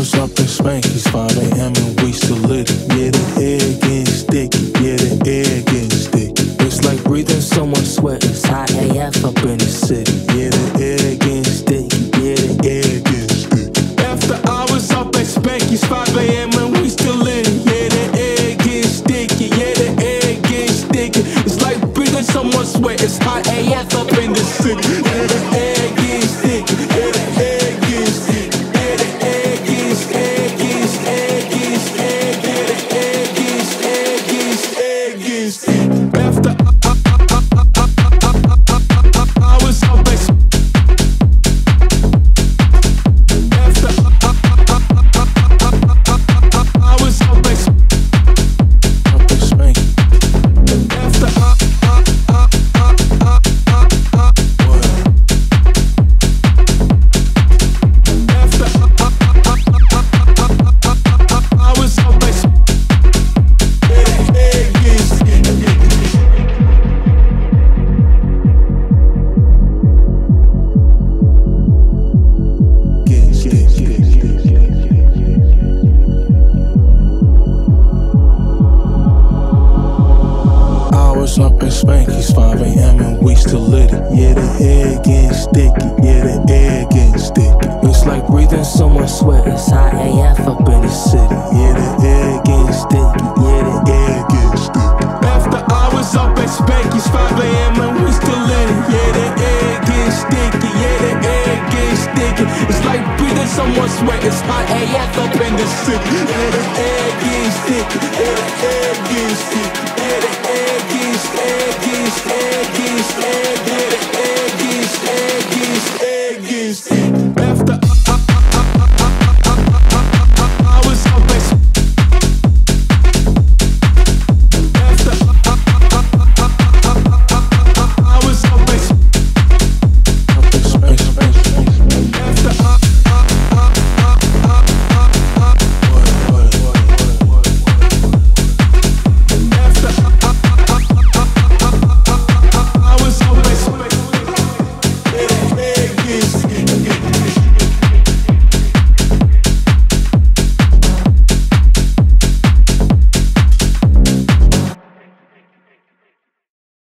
was up at Spanky's 5 a.m. and we still lit it. Yeah, the air getting sticky. Yeah, the air getting sticky. It's like breathing someone's sweat. It's hot AF up in the city. Yeah, the air getting sticky. Yeah, the air getting sticky. After hours up at Spanky's 5 a.m. and we still lit it. Yeah, the air getting sticky. Yeah, the air getting sticky. It's like breathing someone's sweat. It's hot AF up in the city. Yeah, the air getting sticky. Yeah, the air getting sticky. Up at Spanky's 5 a.m. and we still lit it. Yeah, the air getting sticky. Yeah, the air getting sticky. It's like breathing someone's sweat. It's hot AF up in the city. Yeah, the air getting sticky. Yeah, the air getting sticky. After hours up at Spanky's 5 a.m. and we still lit it. Yeah, the air getting sticky. Yeah, the air getting sticky. It's like breathing someone's sweat. It's hot AF up in the city. Yeah, the air getting sticky. Yeah, the air getting sticky. Yeah, the air getting sticky. Eggies, eggies, eggies.